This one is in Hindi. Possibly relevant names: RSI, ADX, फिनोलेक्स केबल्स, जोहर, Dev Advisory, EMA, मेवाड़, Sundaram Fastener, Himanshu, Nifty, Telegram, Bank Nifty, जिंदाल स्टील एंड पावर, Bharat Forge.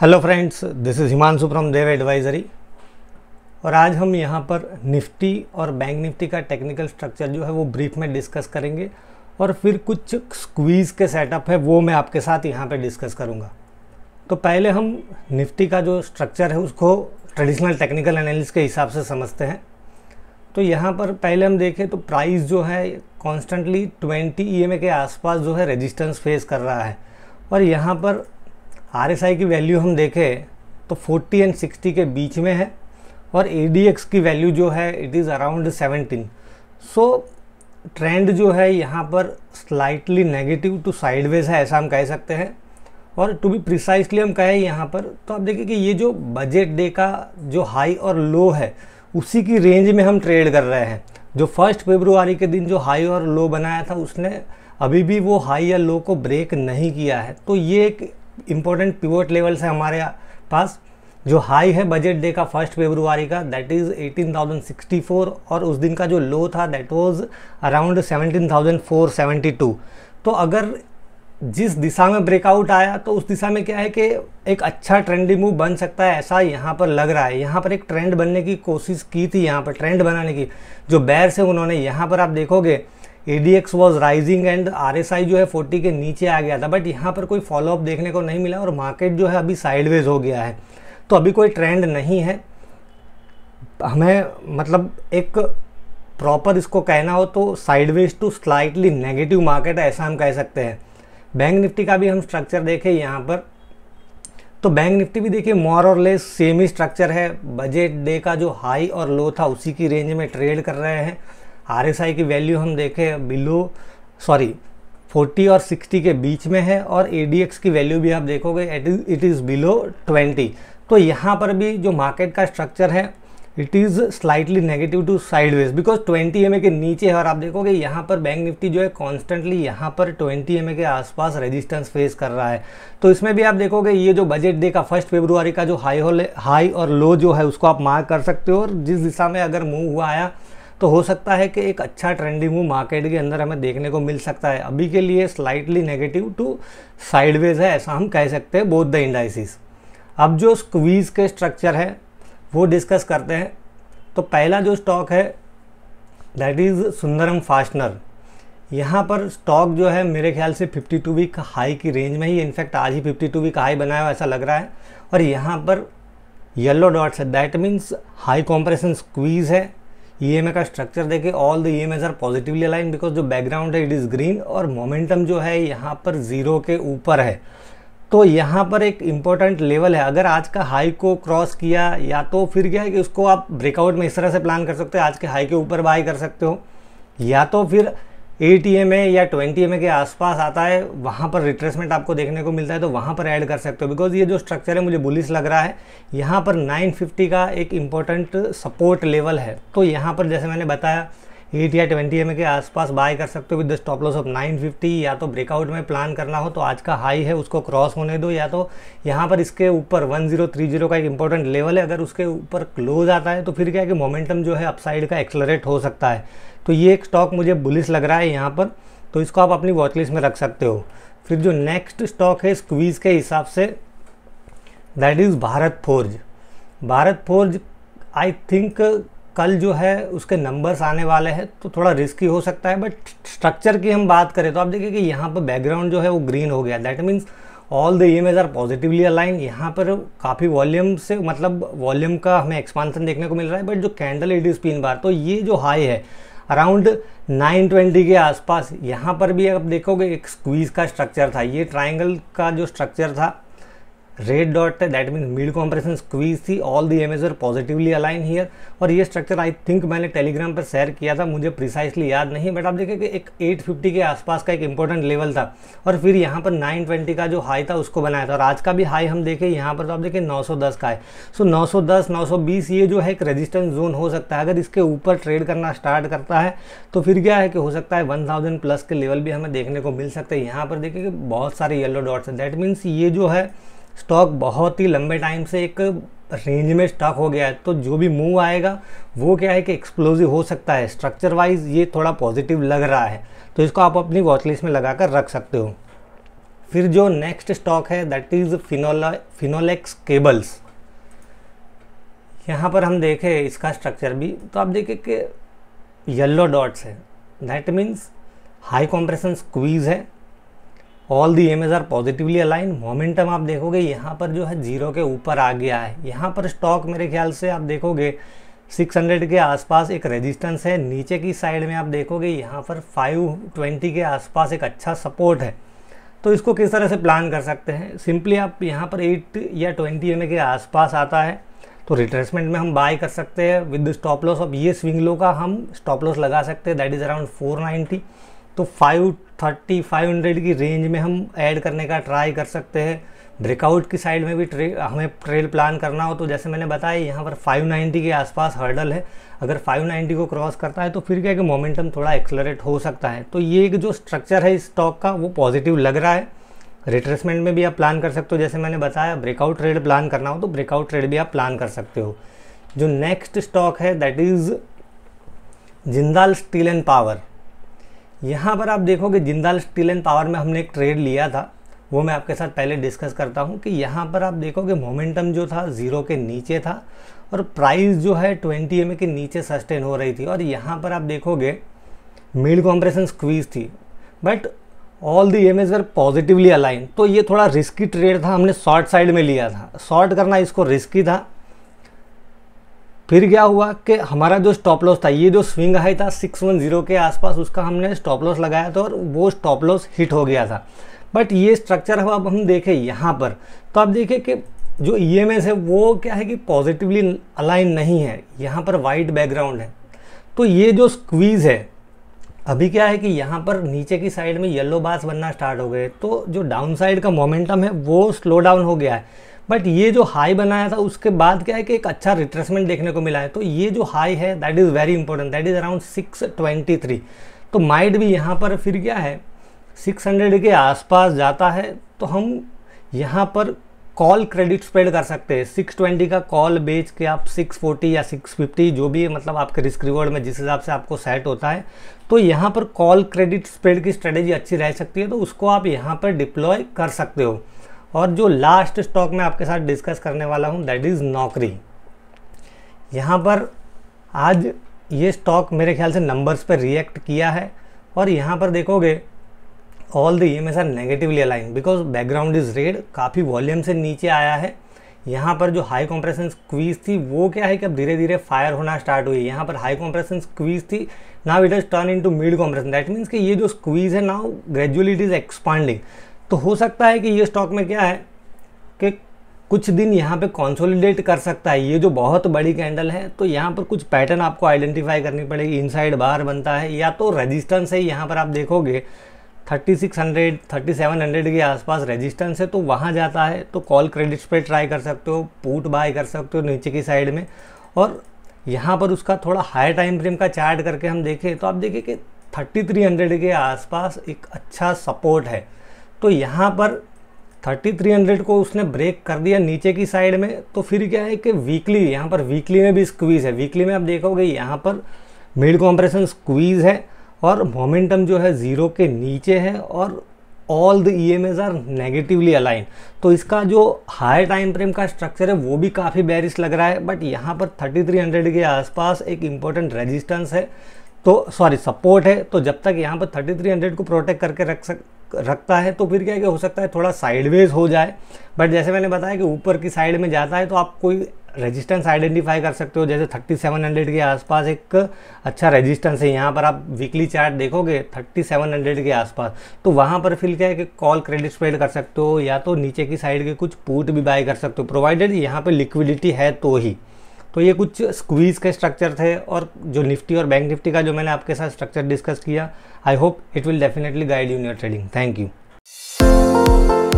Hello friends, this is Himanshu from Dev advisory. और आज हम यहाँ पर निफ्टी और बैंक निफ्टी का टेक्निकल स्ट्रक्चर जो है वो ब्रीफ में डिस्कस करेंगे और फिर कुछ स्क्वीज़ के सेटअप है वो मैं आपके साथ यहाँ पे डिस्कस करूँगा। तो पहले हम निफ्टी का जो स्ट्रक्चर है उसको ट्रेडिशनल टेक्निकल एनालिसिस के हिसाब से समझते हैं। तो यहाँ पर पहले हम देखें तो प्राइस जो है कॉन्स्टेंटली 20 EMA के आसपास जो है रेजिस्टेंस फेस कर रहा है। और यहाँ पर RSI की वैल्यू हम देखें तो 40 एंड 60 के बीच में है और ADX की वैल्यू जो है it is around 17। So trend जो है यहाँ पर स्लाइटली नेगेटिव टू साइडवेज है, ऐसा हम कह सकते हैं। और टू बी प्रिसाइसली हम कहें यहाँ पर तो आप देखिए कि ये जो बजट डे का जो हाई और लो है उसी की रेंज में हम ट्रेड कर रहे हैं। जो 1 फ़रवरी के दिन जो हाई और लो बनाया था उसने अभी भी वो हाई या लो को ब्रेक नहीं किया है। तो ये एक इम्पोर्टेंट पिवोट लेवल्स है हमारे पास। जो हाई है बजट डे का 1 फ़रवरी का दैट इज़ 18,064 और उस दिन का जो लो था दैट वाज अराउंड 17,472। तो अगर जिस दिशा में ब्रेकआउट आया तो उस दिशा में क्या है कि एक अच्छा ट्रेंडी मूव बन सकता है, ऐसा यहाँ पर लग रहा है। यहाँ पर एक ट्रेंड बनने की कोशिश की थी, यहाँ पर ट्रेंड बनाने की जो बेयर्स है उन्होंने। यहाँ पर आप देखोगे ADX was rising and RSI जो है 40 के नीचे आ गया था, बट यहाँ पर कोई फॉलोअप देखने को नहीं मिला और मार्केट जो है अभी साइडवेज हो गया है। तो अभी कोई ट्रेंड नहीं है। हमें मतलब एक प्रॉपर इसको कहना हो तो sideways to slightly negative market है, ऐसा हम कह सकते हैं। बैंक निफ्टी का भी हम स्ट्रक्चर देखें यहाँ पर तो बैंक निफ्टी भी देखिए मोर और लेस सेम ही स्ट्रक्चर है। बजट डे का जो हाई और लो था उसी की रेंज में ट्रेड कर रहे हैं। RSI की वैल्यू हम देखें 40 और 60 के बीच में है और ADX की वैल्यू भी आप देखोगे इट इज़ बिलो 20। तो यहाँ पर भी जो मार्केट का स्ट्रक्चर है it is slightly negative to sideways because 20 EMA के नीचे है। और आप देखोगे यहाँ पर बैंक निफ्टी जो है कॉन्स्टेंटली यहाँ पर 20 EMA के आसपास रेजिस्टेंस फेस कर रहा है। तो इसमें भी आप देखोगे ये जो बजट डे का 1 फ़रवरी का जो हाई और लो जो है उसको आप मार्क कर सकते हो। और जिस दिशा में अगर मूव हुआ आया तो हो सकता है कि एक अच्छा ट्रेंडिंग मूव मार्केट के अंदर हमें देखने को मिल सकता है। अभी के लिए स्लाइटली नेगेटिव टू साइडवेज है, ऐसा हम कह सकते हैं बोथ द इंडाइसिस। अब जो स्क्वीज़ के स्ट्रक्चर है वो डिस्कस करते हैं। तो पहला जो स्टॉक है दैट इज़ सुंदरम फास्टनर। यहाँ पर स्टॉक जो है मेरे ख्याल से 52 वीक हाई की रेंज में ही, इनफैक्ट आज ही 52 वीक हाई बनाया हुआ ऐसा लग रहा है। और यहाँ पर येलो डॉट्स है, that means high compression squeeze है। EMA का स्ट्रक्चर देखें, all the EMAs are positively align because जो बैकग्राउंड है इट इज़ ग्रीन और मोमेंटम जो है यहाँ पर 0 के ऊपर है। तो यहाँ पर एक इम्पोर्टेंट लेवल है, अगर आज का हाई को क्रॉस किया या तो फिर क्या है कि उसको आप ब्रेकआउट में इस तरह से प्लान कर सकते हो, आज के हाई के ऊपर बाय कर सकते हो, या तो फिर 8 EMA या 20 EMA के आसपास आता है वहाँ पर रिट्रेसमेंट आपको देखने को मिलता है तो वहाँ पर ऐड कर सकते हो। बिकॉज ये जो स्ट्रक्चर है मुझे बुलिश लग रहा है। यहाँ पर 950 का एक इम्पोर्टेंट सपोर्ट लेवल है, तो यहाँ पर जैसे मैंने बताया 8 या 20 EMA के आसपास बाय कर सकते हो with the stop loss of 950। या तो ब्रेकआउट में प्लान करना हो तो आज का हाई है उसको क्रॉस होने दो, या तो यहाँ पर इसके ऊपर 1030 का एक इम्पोर्टेंट लेवल है, अगर उसके ऊपर क्लोज आता है तो फिर क्या है कि मोमेंटम जो है अपसाइड का एक्सेलरेट हो सकता है। तो ये एक स्टॉक मुझे बुलिश लग रहा है यहाँ पर, तो इसको आप अपनी वॉचलिस्ट में रख सकते हो। फिर जो नेक्स्ट स्टॉक है स्क्वीज़ के हिसाब से that is Bharat forge. Bharat forge I think कल जो है उसके नंबर्स आने वाले हैं तो थोड़ा रिस्की हो सकता है। बट स्ट्रक्चर की हम बात करें तो आप देखिए कि यहाँ पर बैकग्राउंड जो है वो ग्रीन हो गया, that means all the EMAs are positively align. यहाँ पर काफ़ी वॉल्यूम से मतलब वॉल्यूम का हमें एक्सपांसन देखने को मिल रहा है। बट जो candle it is pin bar, तो ये जो हाई है अराउंड 920 के आसपास, यहाँ पर भी आप देखोगे एक स्क्वीज़ का स्ट्रक्चर था। ये ट्राइंगल का जो स्ट्रक्चर था रेड डॉट है, that mean mid compression squeeze थी, all the EMAs are positively align here. और ये स्ट्रक्चर आई थिंक मैंने टेलीग्राम पर शेयर किया था, मुझे प्रिसाइसली याद नहीं, बट आप देखिए कि एक 850 के आसपास का एक इम्पोर्टेंट लेवल था और फिर यहाँ पर 920 का जो हाई था उसको बनाया था। और आज का भी हाई हम देखें यहाँ पर तो आप देखें 910 का है। सो 910 920 ये जो है एक रेजिस्टेंस जोन हो सकता है। अगर इसके ऊपर ट्रेड करना स्टार्ट करता है तो फिर क्या है कि हो सकता है 1000 प्लस के लेवल भी हमें देखने को मिल सकते हैं। यहाँ पर देखिए कि बहुत सारे येलो डॉट्स हैं, दैट मीन्स ये जो है स्टॉक बहुत ही लंबे टाइम से एक रेंज में स्टॉक हो गया है। तो जो भी मूव आएगा वो क्या है कि एक्सप्लोजिव हो सकता है। स्ट्रक्चर वाइज ये थोड़ा पॉजिटिव लग रहा है, तो इसको आप अपनी वॉचलिस्ट में लगा कर रख सकते हो। फिर जो नेक्स्ट स्टॉक है दैट इज फिनोलेक्स केबल्स। यहाँ पर हम देखें इसका स्ट्रक्चर भी तो आप देखें कि येलो डॉट्स है, that means high compression squeeze है। All the एमएज are positively align. Momentum आप देखोगे यहाँ पर जो है जीरो के ऊपर आ गया है। यहाँ पर स्टॉक मेरे ख्याल से आप देखोगे 600 के आसपास एक रेजिस्टेंस है। नीचे की साइड में आप देखोगे यहाँ पर 520 के आसपास एक अच्छा सपोर्ट है। तो इसको किस तरह से प्लान कर सकते हैं, सिंपली आप यहाँ पर 8 या 20 एमए के आसपास आता है तो रिट्रेसमेंट में हम बाय कर सकते हैं विद स्टॉप लॉस। अब ये स्विंग लो का हम स्टॉप लॉस लगा सकते हैं दैट इज़ अराउंड 490। तो 530-500 की रेंज में हम ऐड करने का ट्राई कर सकते हैं। ब्रेकआउट की साइड में भी हमें ट्रेल प्लान करना हो तो जैसे मैंने बताया यहाँ पर 590 के आसपास हर्डल है। अगर 590 को क्रॉस करता है तो फिर क्या है कि मोमेंटम थोड़ा एक्सेलरेट हो सकता है। तो ये जो स्ट्रक्चर है इस स्टॉक का वो पॉजिटिव लग रहा है। रिट्रेसमेंट में भी आप प्लान कर सकते हो, जैसे मैंने बताया ब्रेकआउट ट्रेड प्लान करना हो तो ब्रेकआउट ट्रेड भी आप प्लान कर सकते हो। जो नेक्स्ट स्टॉक है that is जिंदाल स्टील एंड पावर। यहाँ पर आप देखोगे जिंदाल स्टील एंड पावर में हमने एक ट्रेड लिया था, वो मैं आपके साथ पहले डिस्कस करता हूँ कि यहाँ पर आप देखोगे मोमेंटम जो था ज़ीरो के नीचे था और प्राइस जो है 20 एमए के नीचे सस्टेन हो रही थी। और यहाँ पर आप देखोगे मिड कॉम्प्रेशन स्क्वीज थी but all the MAs were positively align. तो ये थोड़ा रिस्की ट्रेड था, हमने शॉर्ट साइड में लिया था। शॉर्ट करना इसको रिस्की था। फिर क्या हुआ कि हमारा जो स्टॉप लॉस था, ये जो स्विंग हाई था 610 के आसपास उसका हमने स्टॉप लॉस लगाया था और वो स्टॉप लॉस हिट हो गया था। बट ये स्ट्रक्चर अब हम देखें यहाँ पर तो आप देखें कि जो ईएमएस है वो क्या है कि पॉजिटिवली अलाइन नहीं है। यहाँ पर वाइट बैकग्राउंड है तो ये जो स्क्वीज़ है अभी क्या है कि यहाँ पर नीचे की साइड में येलो बार्स बनना स्टार्ट हो गए तो जो डाउन साइड का मोमेंटम है वो स्लो डाउन हो गया है। बट ये जो हाई बनाया था उसके बाद क्या है कि एक अच्छा रिट्रेसमेंट देखने को मिला है। तो ये जो हाई है that is very important, that is around 623। तो माइट भी यहाँ पर फिर क्या है 600 के आसपास जाता है तो हम यहाँ पर कॉल क्रेडिट स्प्रेड कर सकते हैं। 620 का कॉल बेच के आप 640 या 650 जो भी मतलब आपके रिस्क रिवॉर्ड में जिस हिसाब से आपको सेट होता है तो यहाँ पर कॉल क्रेडिट स्प्रेड की स्ट्रेटेजी अच्छी रह सकती है। तो उसको आप यहाँ पर डिप्लॉय कर सकते हो। और जो लास्ट स्टॉक मैं आपके साथ डिस्कस करने वाला हूँ दैट इज़ नौकरी। यहाँ पर आज ये स्टॉक मेरे ख्याल से नंबर्स पर रिएक्ट किया है और यहाँ पर देखोगे all the EMAs are negatively align because background is red. काफ़ी वॉल्यूम से नीचे आया है। यहाँ पर जो हाई कॉम्प्रेशन स्क्वीज थी वो क्या है कि अब धीरे धीरे फायर होना स्टार्ट हुई। यहाँ पर हाई कॉम्प्रेशन स्क्वीज थी, now it is turn into mid compression. That means कि ये जो स्क्वीज़ है now gradually it is expanding. तो हो सकता है कि ये स्टॉक में क्या है कि कुछ दिन यहाँ पे कंसोलिडेट कर सकता है। ये जो बहुत बड़ी कैंडल है तो यहाँ पर कुछ पैटर्न आपको आइडेंटिफाई करनी पड़ेगी। इनसाइड बाहर बनता है या तो रेजिस्टेंस है। यहाँ पर आप देखोगे 3600 3700 के आसपास रेजिस्टेंस है तो वहाँ जाता है तो कॉल क्रेडिट स्प्रेड ट्राई कर सकते हो, पुट बाय कर सकते हो नीचे की साइड में। और यहाँ पर उसका थोड़ा हाई टाइम फ्रेम का चार्ट करके हम देखें तो आप देखिए कि 3300 के आसपास एक अच्छा सपोर्ट है। तो यहाँ पर 3300 को उसने ब्रेक कर दिया नीचे की साइड में तो फिर क्या है कि वीकली, यहाँ पर वीकली में भी स्क्वीज़ है। वीकली में आप देखोगे यहाँ पर मिड कॉम्प्रेशन स्क्वीज़ है और मोमेंटम जो है ज़ीरो के नीचे है और all the EMAs are negatively align. तो इसका जो हाई टाइम फ्रेम का स्ट्रक्चर है वो भी काफ़ी बेयरिश लग रहा है। बट यहाँ पर 3300 के आसपास एक इम्पोर्टेंट रेजिस्टेंस है तो सॉरी सपोर्ट है। तो जब तक यहाँ पर 3300 को प्रोटेक्ट करके रखता है तो फिर क्या है कि हो सकता है थोड़ा साइडवेज हो जाए। बट जैसे मैंने बताया कि ऊपर की साइड में जाता है तो आप कोई रेजिस्टेंस आइडेंटिफाई कर सकते हो। जैसे 3700 के आसपास एक अच्छा रेजिस्टेंस है। यहाँ पर आप वीकली चार्ट देखोगे 3700 के आसपास तो वहाँ पर फिर क्या है कि कॉल क्रेडिट स्प्रेड कर सकते हो या तो नीचे की साइड के कुछ पुट भी बाय कर सकते हो प्रोवाइडेड यहाँ पर लिक्विडिटी है तो ही। तो ये कुछ स्क्वीज़ के स्ट्रक्चर थे और जो निफ्टी और बैंक निफ्टी का जो मैंने आपके साथ स्ट्रक्चर डिस्कस किया। I hope it will definitely guide you in your trading. Thank you.